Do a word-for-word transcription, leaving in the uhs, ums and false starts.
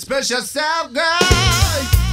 Special Sound Guy.